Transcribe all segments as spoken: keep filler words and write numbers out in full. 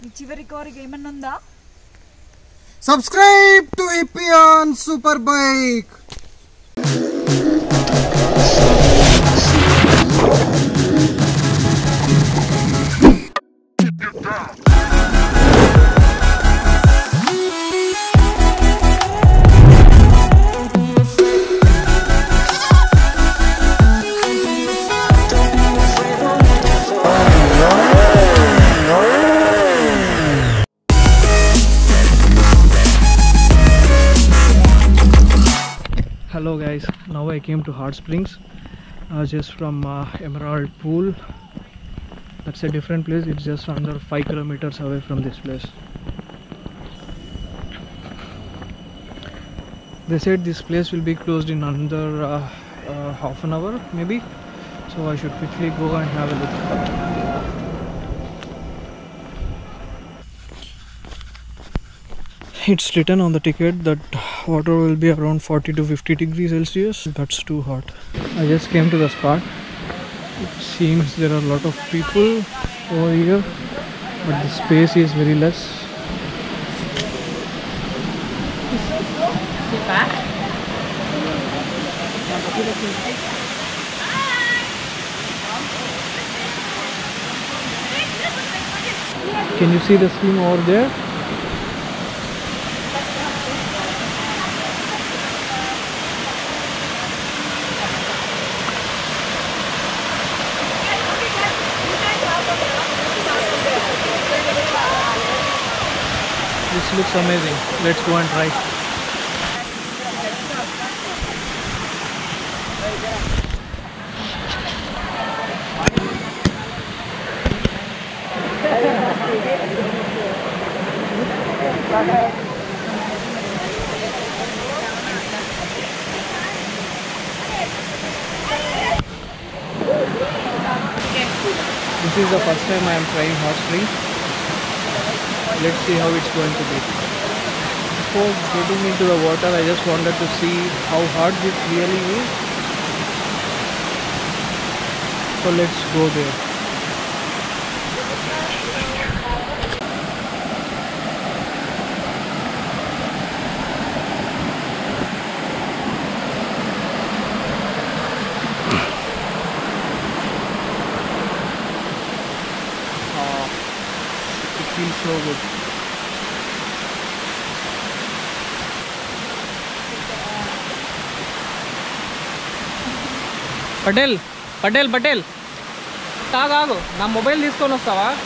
Subscribe to Epion Superbike. Hello guys, now I came to Hot Springs uh, just from uh, Emerald Pool. That's a different place, it's just under five kilometers away from this place. They said this place will be closed in another uh, uh, half an hour maybe, so I should quickly go and have a look. It's written on the ticket that water will be around forty to fifty degrees Celsius. That's too hot. I just came to the spot. It seems there are a lot of people over here, but the space is very less. Can you see the stream over there? This looks amazing. Let's go and try. This is the first time I am trying hot springs. Let's see how it's going to be. Before getting into the water, I just wanted to see how hard it really is. So let's go there. Feels so good. Patel, Patel, Patel. Tag ago. Na mobile this kono sawa.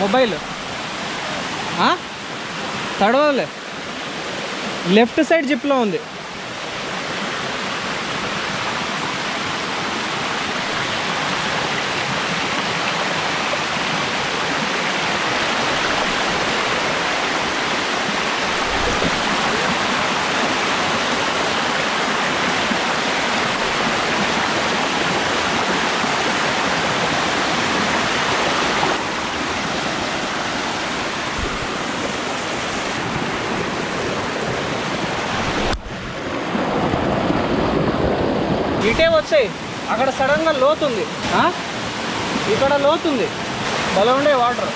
Mobile. Huh? Third one. Left side jipla onde. ఇటే వచ్చాయి అక్కడ సడన్గా లోతుంది ఇక్కడ లోతుంది బలం ఉండే water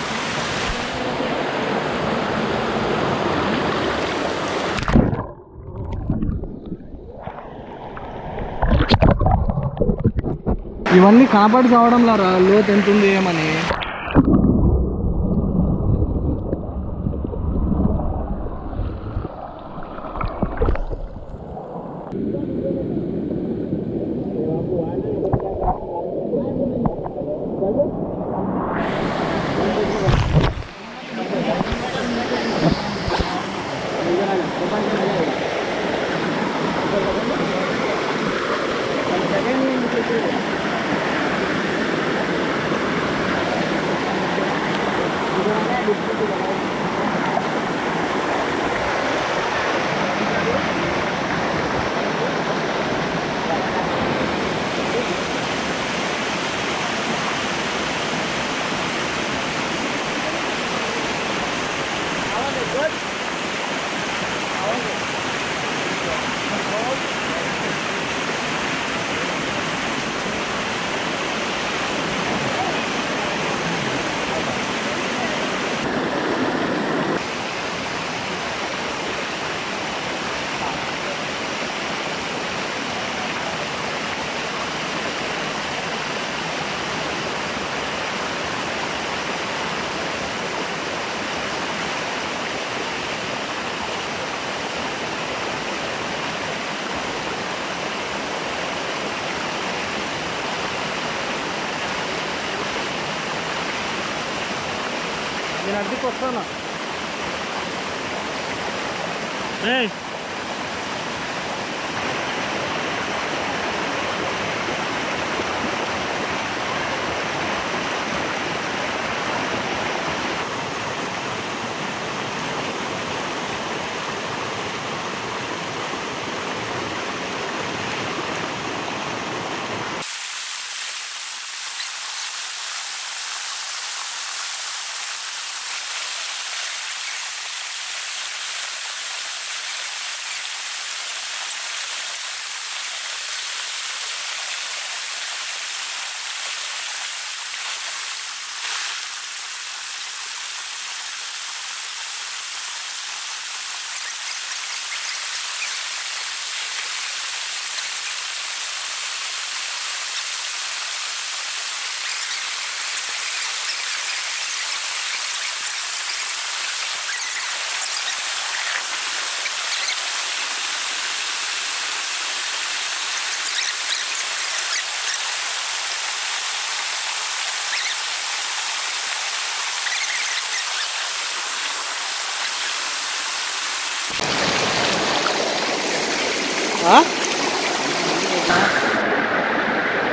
ఇవన్నీ కనపడి కావడం లారా లోతు ఎంత ఉంది ఏమని నేను అడ్డుకు వస్తాను.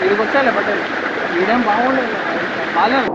ఇది వచ్చాలే పట్టేది వీడేం బాగుండలేదు బాగాలేదు.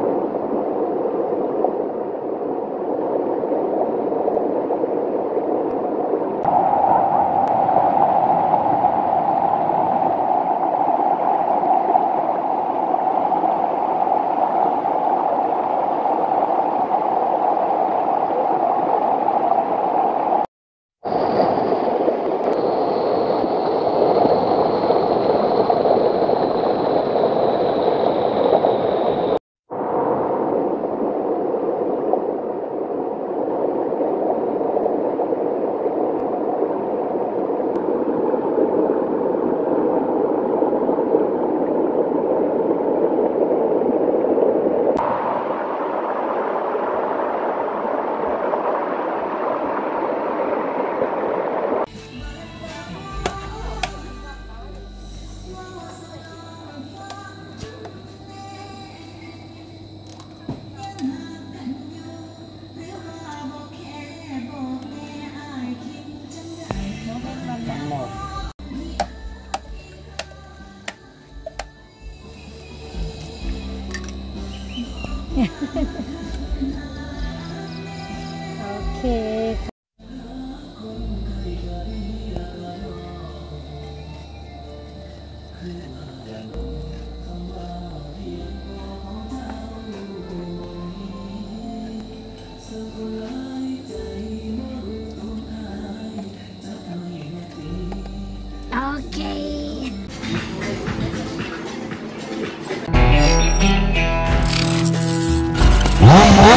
Okay. Oh,